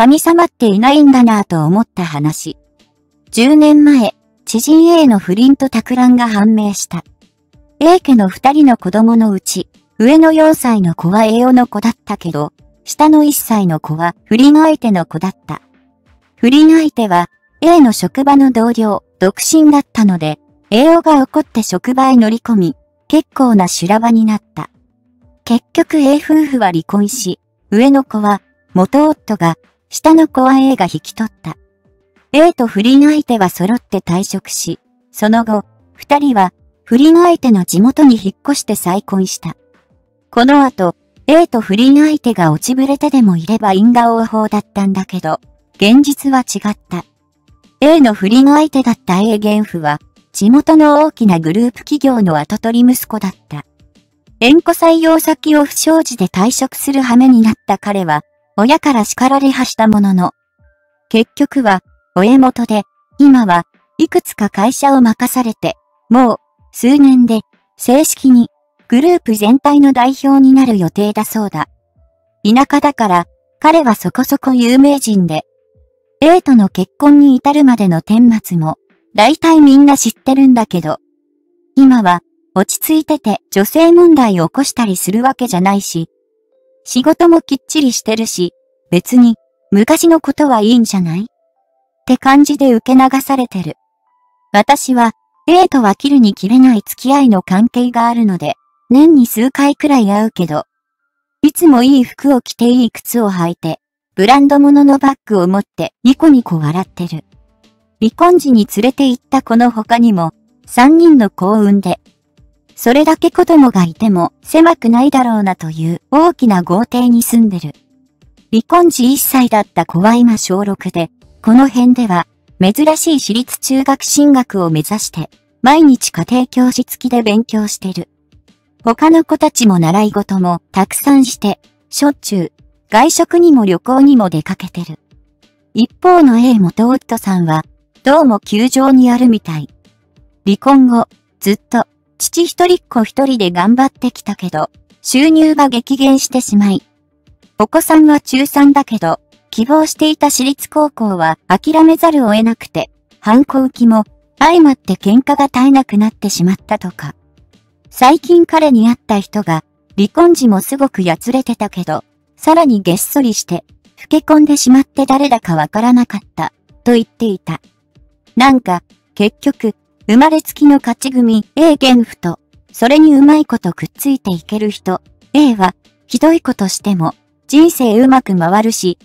神様っていないんだなぁと思った話。10年前、知人 A の不倫と托卵が判明した。A 家の2人の子供のうち、上の4歳の子は栄養の子だったけど、下の1歳の子は不倫相手の子だった。不倫相手は A の職場の同僚、独身だったので、栄養が怒って職場へ乗り込み、結構な修羅場になった。結局 A 夫婦は離婚し、上の子は元夫が、下の子は A が引き取った。A と不倫相手は揃って退職し、その後、二人は不倫相手の地元に引っ越して再婚した。この後、A と不倫相手が落ちぶれてでもいれば因果応報だったんだけど、現実は違った。A の不倫相手だった A 原夫は、地元の大きなグループ企業の跡取り息子だった。縁故採用先を不祥事で退職する羽目になった彼は、親から叱られはしたものの、結局は、親元で、今はいくつか会社を任されて、もう数年で正式にグループ全体の代表になる予定だそうだ。田舎だから彼はそこそこ有名人で、A との結婚に至るまでの顛末も大体みんな知ってるんだけど、今は落ち着いてて女性問題を起こしたりするわけじゃないし、仕事もきっちりしてるし、別に昔のことはいいんじゃないって感じで受け流されてる。私は A とは切るに切れない付き合いの関係があるので、年に数回くらい会うけど、いつもいい服を着ていい靴を履いて、ブランド物のバッグを持ってニコニコ笑ってる。離婚時に連れて行った子の他にも、3人の子を産んで、それだけ子供がいても狭くないだろうなという大きな豪邸に住んでる。離婚時1歳だった子は今小6で、この辺では、珍しい私立中学進学を目指して、毎日家庭教師付きで勉強してる。他の子たちも習い事もたくさんして、しょっちゅう、外食にも旅行にも出かけてる。一方の A 元夫さんは、どうも窮状にあるみたい。離婚後、ずっと、父一人っ子一人で頑張ってきたけど、収入が激減してしまい。お子さんは中3だけど、希望していた私立高校は諦めざるを得なくて、反抗期も相まって喧嘩が絶えなくなってしまったとか。最近彼に会った人が、離婚時もすごくやつれてたけど、さらにげっそりして、老け込んでしまって誰だかわからなかった、と言っていた。なんか、結局、生まれつきの勝ち組 A 原夫と、それにうまいことくっついていける人、A は、ひどいことしても、人生うまく回るし、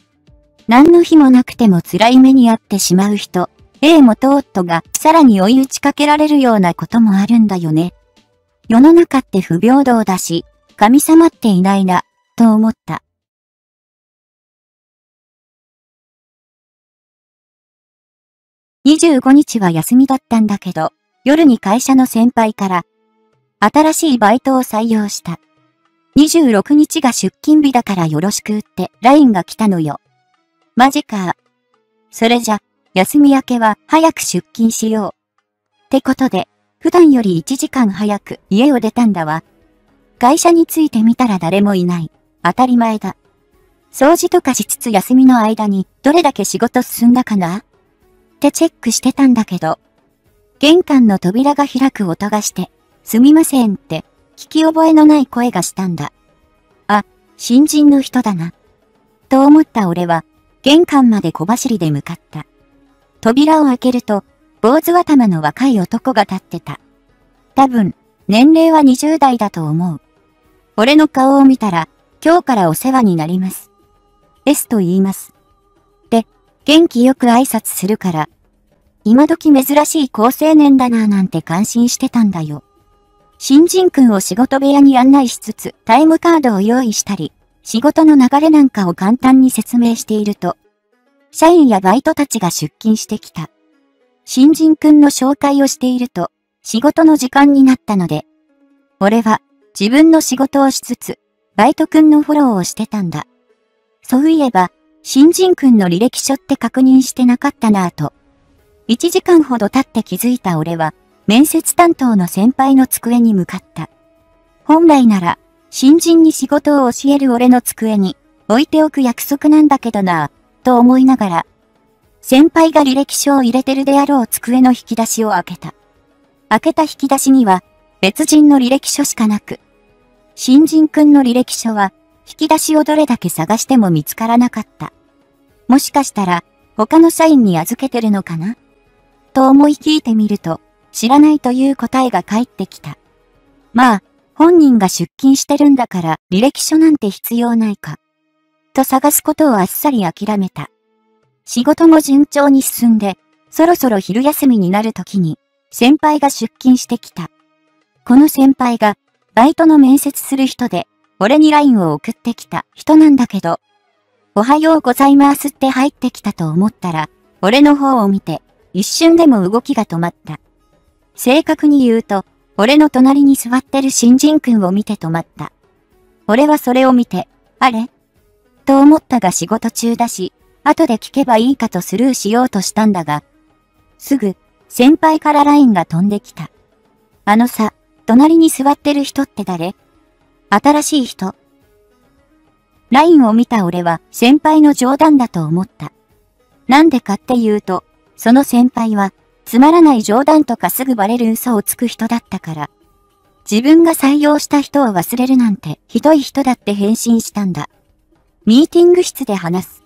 何の日もなくても辛い目に遭ってしまう人、A 元夫がさらに追い打ちかけられるようなこともあるんだよね。世の中って不平等だし、神様っていないな、と思った。25日は休みだったんだけど、夜に会社の先輩から、新しいバイトを採用した。26日が出勤日だからよろしくって LINE が来たのよ。マジか。それじゃ、休み明けは早く出勤しよう。ってことで、普段より1時間早く家を出たんだわ。会社に着いてみたら誰もいない。当たり前だ。掃除とかしつつ休みの間にどれだけ仕事進んだかなってチェックしてたんだけど、玄関の扉が開く音がして、すみませんって聞き覚えのない声がしたんだ。あ、新人の人だな。と思った俺は、玄関まで小走りで向かった。扉を開けると、坊主頭の若い男が立ってた。多分、年齢は20代だと思う。俺の顔を見たら、今日からお世話になります。S と言います。で、元気よく挨拶するから、今時珍しい好青年だなぁなんて感心してたんだよ。新人君を仕事部屋に案内しつつ、タイムカードを用意したり、仕事の流れなんかを簡単に説明していると、社員やバイトたちが出勤してきた。新人くんの紹介をしていると、仕事の時間になったので、俺は自分の仕事をしつつ、バイトくんのフォローをしてたんだ。そういえば、新人くんの履歴書って確認してなかったなぁと。1時間ほど経って気づいた俺は、面接担当の先輩の机に向かった。本来なら、新人に仕事を教える俺の机に置いておく約束なんだけどなぁと思いながら、先輩が履歴書を入れてるであろう机の引き出しを開けた。開けた引き出しには、別人の履歴書しかなく、新人くんの履歴書は、引き出しをどれだけ探しても見つからなかった。もしかしたら、他の社員に預けてるのかなと思い聞いてみると、知らないという答えが返ってきた。まあ、本人が出勤してるんだから履歴書なんて必要ないか。と探すことをあっさり諦めた。仕事も順調に進んで、そろそろ昼休みになるときに、先輩が出勤してきた。この先輩が、バイトの面接する人で、俺に LINE を送ってきた人なんだけど、おはようございますって入ってきたと思ったら、俺の方を見て、一瞬でも動きが止まった。正確に言うと、俺の隣に座ってる新人くんを見て止まった。俺はそれを見て、あれ?と思ったが仕事中だし、後で聞けばいいかとスルーしようとしたんだが、すぐ、先輩から LINE が飛んできた。あのさ、隣に座ってる人って誰?新しい人。LINE を見た俺は先輩の冗談だと思った。なんでかっていうと、その先輩は、つまらない冗談とかすぐバレる嘘をつく人だったから。自分が採用した人を忘れるなんてひどい人だって返信したんだ。ミーティング室で話す。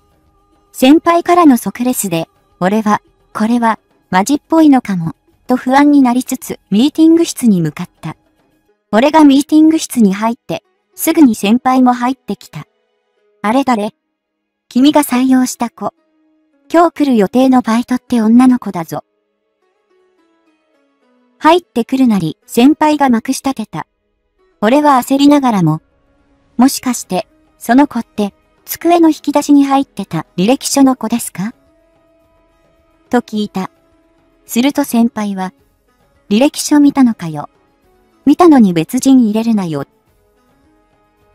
先輩からの即レスで、俺は、これは、マジっぽいのかも、と不安になりつつミーティング室に向かった。俺がミーティング室に入って、すぐに先輩も入ってきた。あれ誰?君が採用した子。今日来る予定のバイトって女の子だぞ。入ってくるなり先輩がまくし立てた。俺は焦りながらも、もしかして、その子って、机の引き出しに入ってた履歴書の子ですか?と聞いた。すると先輩は、履歴書見たのかよ。見たのに別人入れるなよ。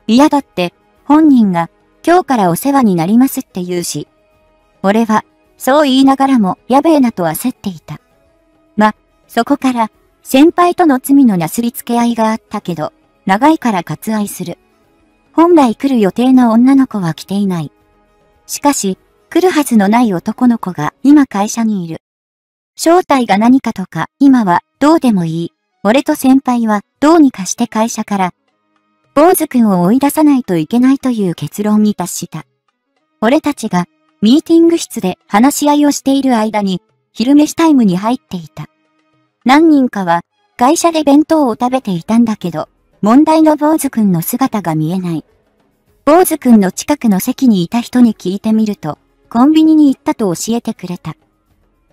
嫌だって、本人が、今日からお世話になりますって言うし。俺は、そう言いながらも、やべえなと焦っていた。そこから、先輩との罪のなすりつけ合いがあったけど、長いから割愛する。本来来る予定の女の子は来ていない。しかし、来るはずのない男の子が今会社にいる。正体が何かとか今はどうでもいい。俺と先輩はどうにかして会社から、坊主くんを追い出さないといけないという結論に達した。俺たちがミーティング室で話し合いをしている間に、昼飯タイムに入っていた。何人かは会社で弁当を食べていたんだけど、問題の坊主くんの姿が見えない。坊主くんの近くの席にいた人に聞いてみると、コンビニに行ったと教えてくれた。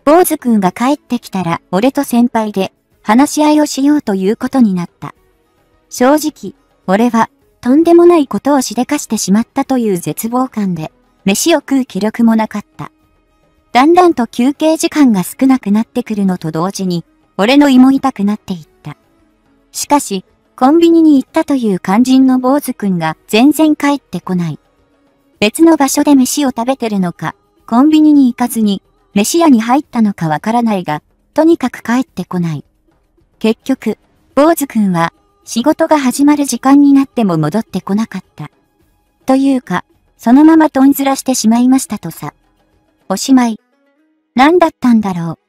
坊主くんが帰ってきたら俺と先輩で話し合いをしようということになった。正直、俺はとんでもないことをしでかしてしまったという絶望感で、飯を食う気力もなかった。だんだんと休憩時間が少なくなってくるのと同時に、俺の胃も痛くなっていった。しかし、コンビニに行ったという肝心の坊主くんが全然帰ってこない。別の場所で飯を食べてるのか、コンビニに行かずに、飯屋に入ったのかわからないが、とにかく帰ってこない。結局、坊主くんは、仕事が始まる時間になっても戻ってこなかった。というか、そのままとんずらしてしまいましたとさ。おしまい。何だったんだろう。